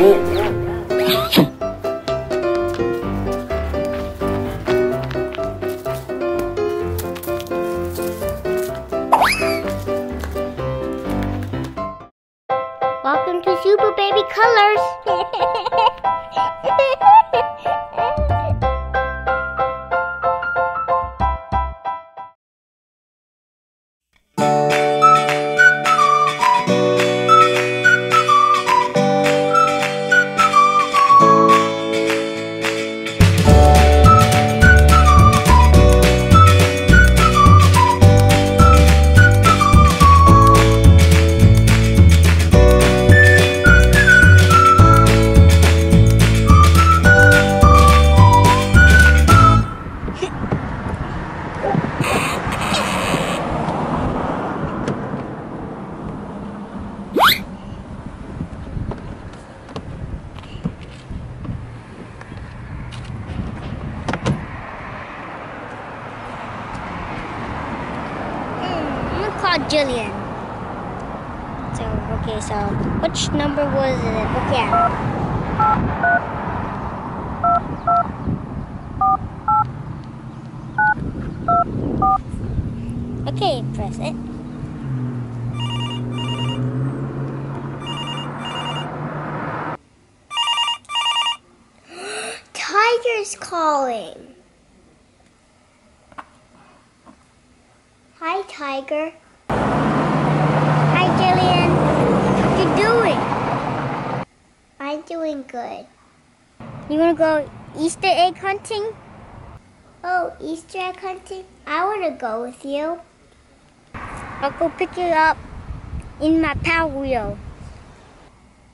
Welcome to Super Baby Colors. Jillian. So, okay, so which number was it? Okay. Okay, press it. Tiger's calling. Hi, Tiger. Jillian, what you doing? I'm doing good. You wanna go Easter egg hunting? Oh, Easter egg hunting? I wanna go with you. I'll go pick it up in my Power Wheel.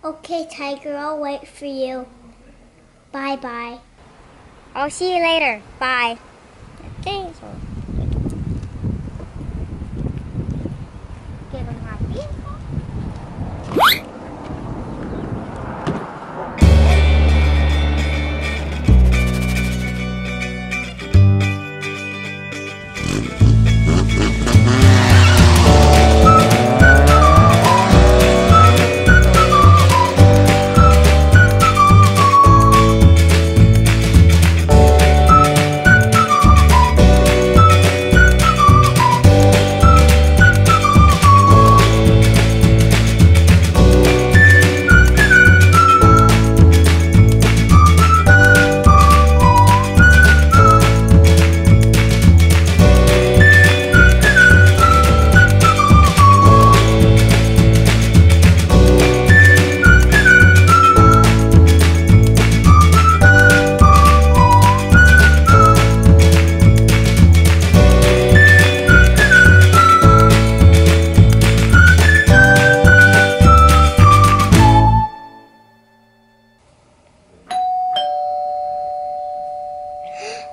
Okay, Tiger, I'll wait for you. Bye-bye. I'll see you later. Bye. Okay, so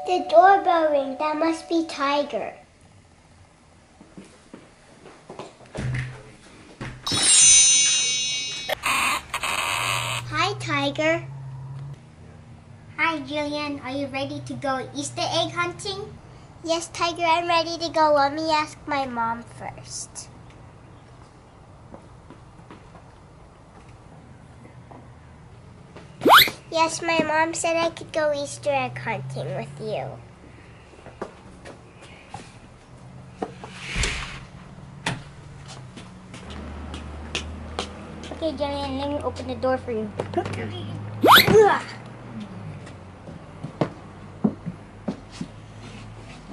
the doorbell ring. That must be Tiger. Hi, Tiger. Hi, Jillian. Are you ready to go Easter egg hunting? Yes, Tiger, I'm ready to go. Let me ask my mom first. Yes, my mom said I could go Easter egg hunting with you. Okay, Jillian, let me open the door for you. Are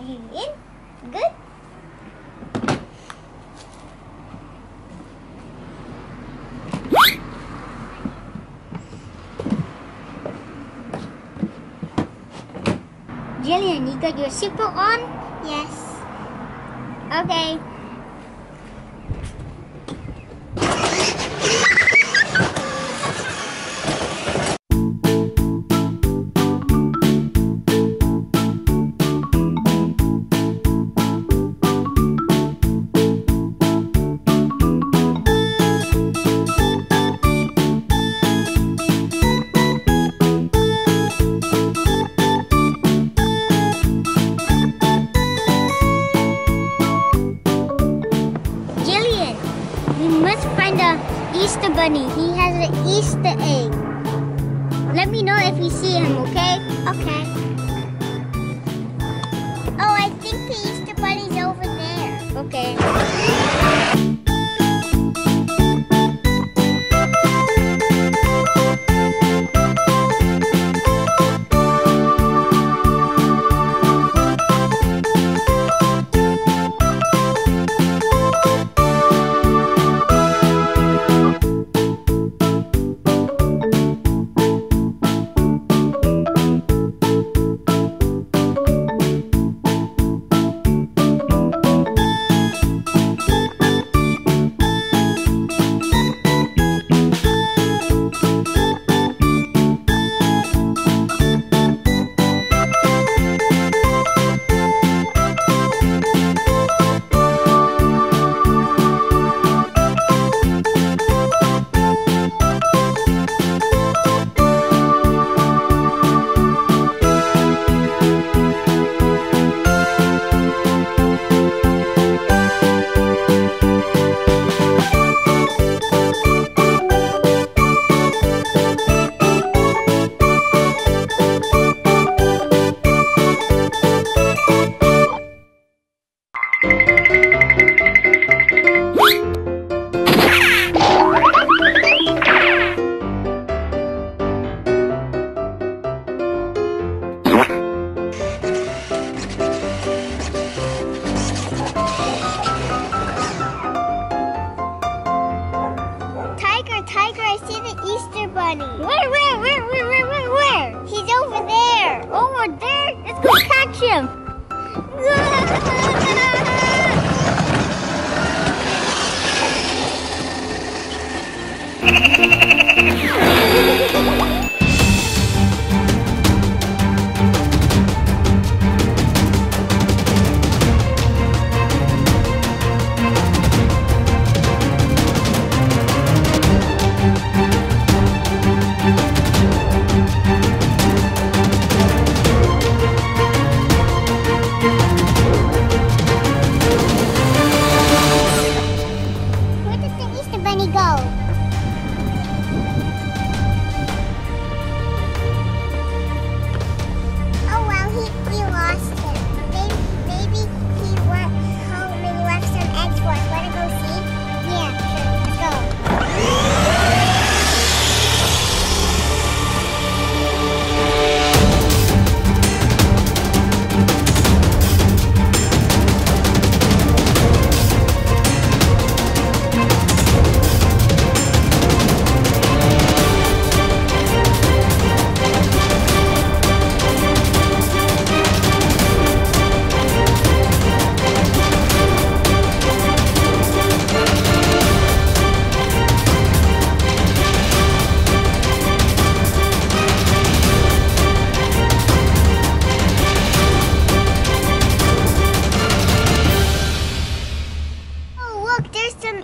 you in? Good? Jillian, you got your super on? Yes. Okay. Let's find a Easter bunny. He has an Easter egg. Let me know if we see him, okay? Okay. Oh, I think the Easter Bunny's over there. Okay. Tiger, I see the Easter Bunny. Where? He's over there. Over there? Let's go catch him.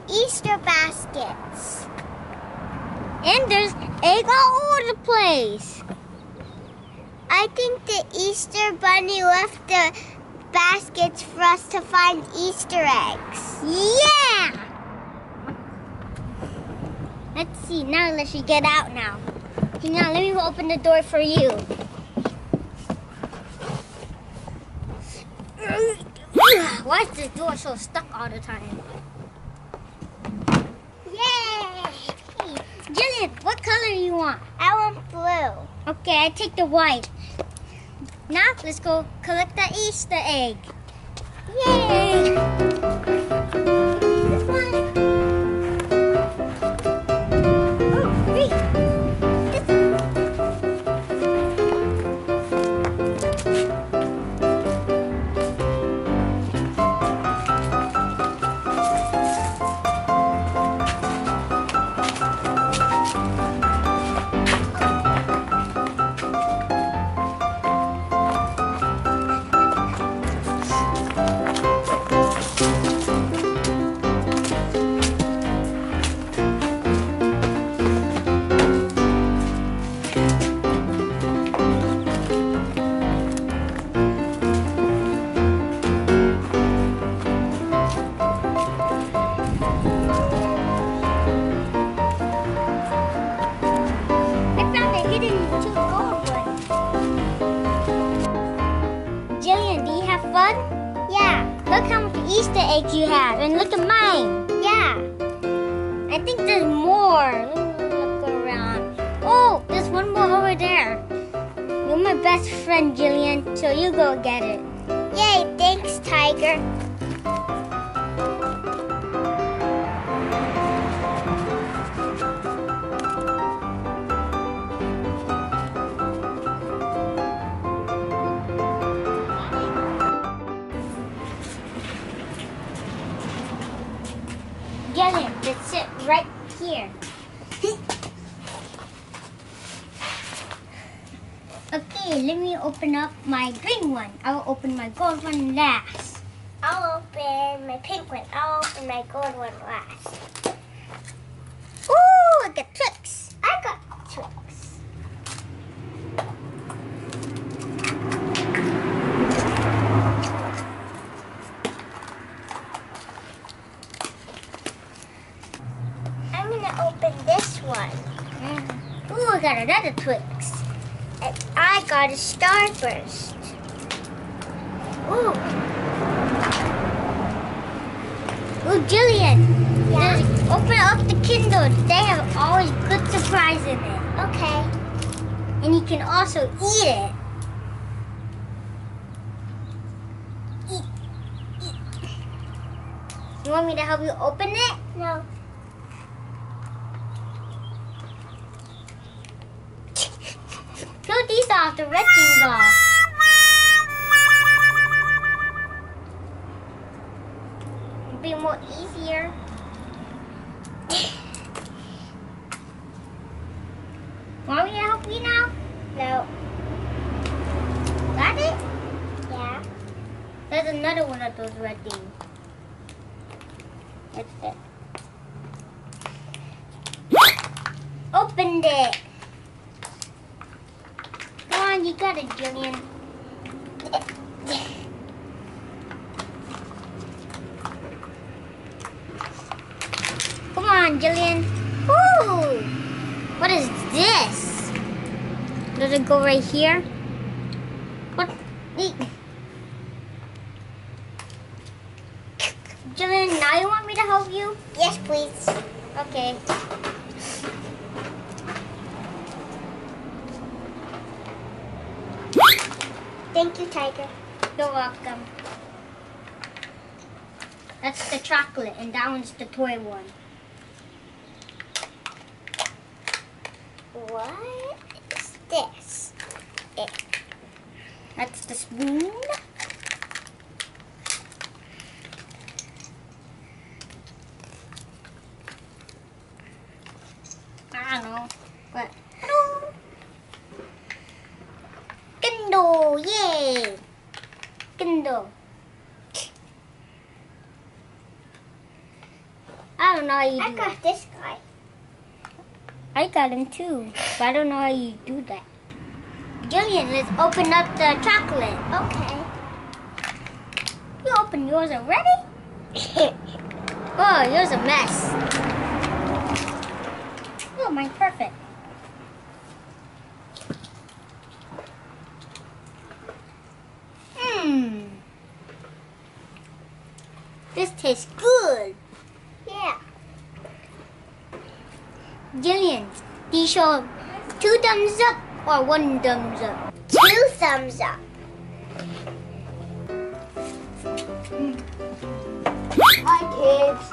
Easter baskets. And there's egg all over the place. I think the Easter Bunny left the baskets for us to find Easter eggs. Yeah! Let's see. Now let's get out now. Hang on, let me open the door for you. Why is this door so stuck all the time? Jillian, what color you want? I want blue. Okay, I take the white. Now, let's go collect the Easter egg. Yay! This one. Oh, wait. This Easter eggs you have, and look at mine. Yeah, I think there's more. Let me look around. Oh, there's one more over there. You're my best friend, Jillian, so you go get it. Yay, thanks, Tiger. Let's sit right here. Okay, let me open up my green one. I'll open my gold one last. I'll open my pink one. I'll open my gold one last. Ooh, I got Twix. I got Twix. I got another Twix. And I got a Starburst. Ooh. Ooh, Jillian. Yeah. Open up the Kindle. They have always good surprise in it. Okay. And you can also eat it. Eat. You want me to help you open it? No. Peel these off, the red things off. It'll be more easier. Want me to help you now? No. Got it? Yeah. There's another one of those red things. That's it. Opened it. You got it, Jillian. Come on, Jillian. Ooh! What is this? Does it go right here? What? Jillian, now you want me to help you? Yes, please. Okay. Thank you, Tiger. You're welcome. That's the chocolate, and that one's the toy one. What is this? That's the spoon. I don't know, but... Kindle, yay! Kindle. I don't know how you do that. I got this guy. I got him too, but I don't know how you do that. Jillian, let's open up the chocolate. Okay. You opened yours already? Oh, yours a mess. Oh, mine's perfect. This tastes good. Yeah. Jillian, do you show 2 thumbs up or 1 thumbs up? 2 thumbs up. Hi, kids.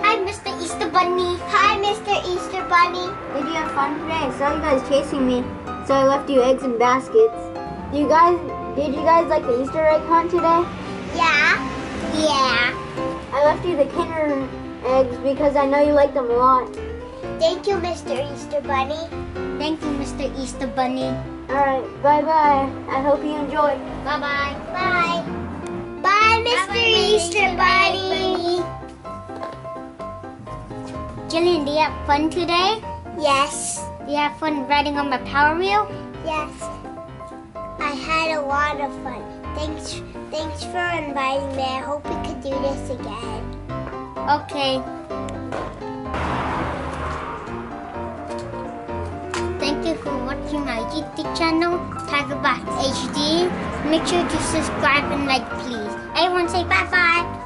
Hi, Mr. Easter Bunny. Hi, Mr. Easter Bunny. Did you have fun today? I saw you guys chasing me, so I left you eggs and baskets. Did you guys like the Easter egg hunt today? Yeah. Yeah. I left you the Kinder eggs because I know you like them a lot. Thank you, Mr. Easter Bunny. Thank you, Mr. Easter Bunny. Alright, bye-bye. I hope you enjoy. Bye-bye. Bye. Bye, Mr. Easter Bunny. Jillian, do you have fun today? Yes. Do you have fun riding on my power wheel? Yes. I had a lot of fun. Thanks for inviting me. I hope we could do this again. Okay. Thank you for watching. to my YouTube channel, TigerBox HD. Make sure to subscribe and like, please. Everyone say bye-bye.